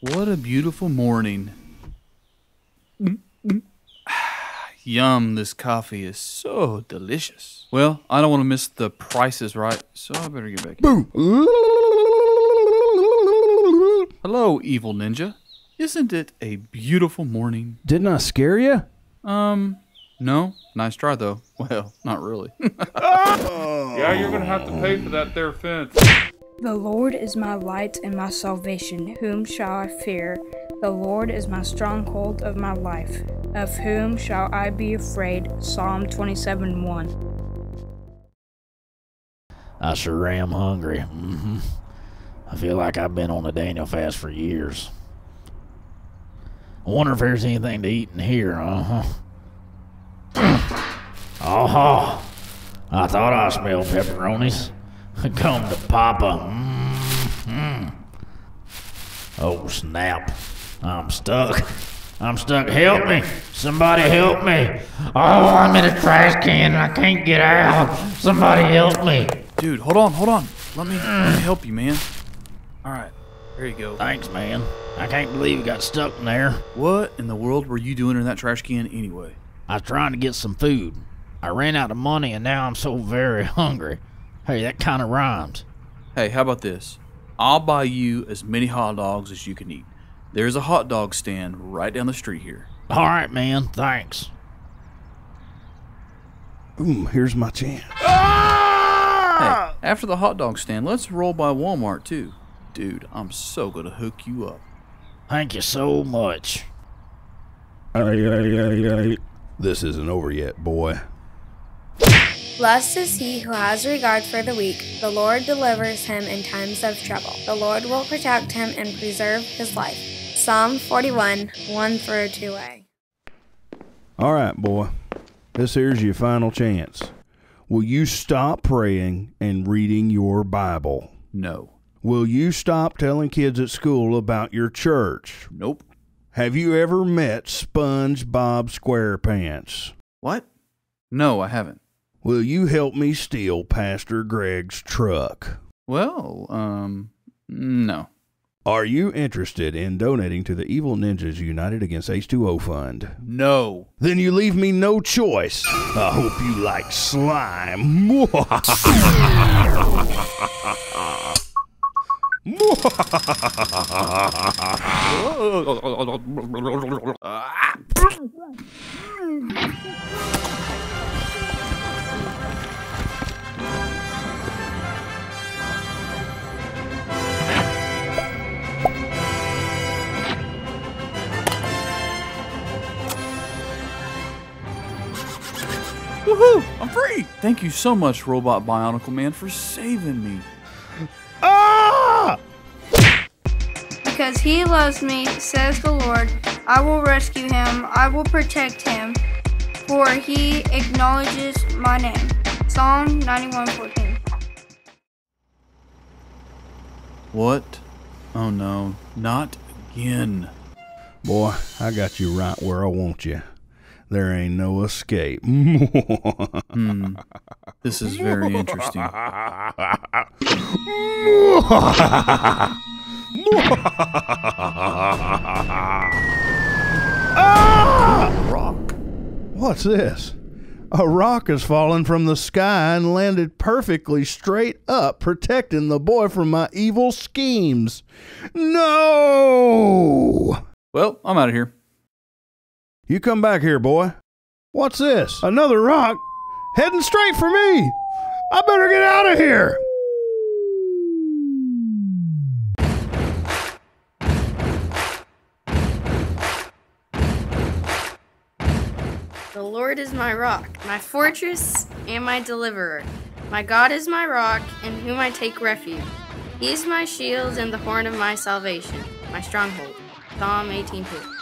What a beautiful morning. Yum, this coffee is so delicious. Well, I don't want to miss the prices right, so I better get back. Boom! Hello, Evil Ninja. Isn't it a beautiful morning? Didn't I scare you? No. Nice try, though. Well, not really. Yeah, you're going to have to pay for that there fence. The Lord is my light and my salvation. Whom shall I fear? The Lord is my stronghold of my life. Of whom shall I be afraid? Psalm 27:1. I sure am hungry. I feel like I've been on a Daniel fast for years. I wonder if there's anything to eat in here, I thought I smelled pepperonis. Come to Papa. Oh, snap. I'm stuck. Help me. Somebody help me. Oh, I'm in a trash can. I can't get out. Somebody help me. Dude, hold on. Let me help you, man. All right. There you go. Thanks, man. I can't believe you got stuck in there. What in the world were you doing in that trash can anyway? I was trying to get some food. I ran out of money and now I'm so very hungry. Hey, that kind of rhymes. Hey, how about this? I'll buy you as many hot dogs as you can eat. There's a hot dog stand right down the street here. All right, man. Thanks. Here's my chance. Ah! Hey, after the hot dog stand, let's roll by Walmart, too. Dude, I'm so gonna hook you up. Thank you so much. This isn't over yet, boy. Blessed is he who has regard for the weak. The Lord delivers him in times of trouble. The Lord will protect him and preserve his life. Psalm 41, 1 through 2a. All right, boy. This here's your final chance. Will you stop praying and reading your Bible? No. Will you stop telling kids at school about your church? Nope. Have you ever met SpongeBob SquarePants? What? No, I haven't. Will you help me steal Pastor Greg's truck? Well, no. Are you interested in donating to the Evil Ninjas United Against H2O Fund? No. Then you leave me no choice. I hope you like slime. Woohoo! I'm free! Thank you so much, Robot Bionicle Man, for saving me. Because he loves me, says the Lord, I will rescue him, I will protect him, for he acknowledges my name. Psalm 91:14. What? Oh no, not again. Boy, I got you right where I want you. There ain't no escape. This is very interesting. Ah! Rock. What's this? A rock has fallen from the sky and landed perfectly straight up, protecting the boy from my evil schemes. No! Well, I'm out of here. You come back here, boy. What's this? Another rock heading straight for me. I better get out of here. The Lord is my rock, my fortress, and my deliverer. My God is my rock, in whom I take refuge. He is my shield and the horn of my salvation, my stronghold. Psalm 18:2.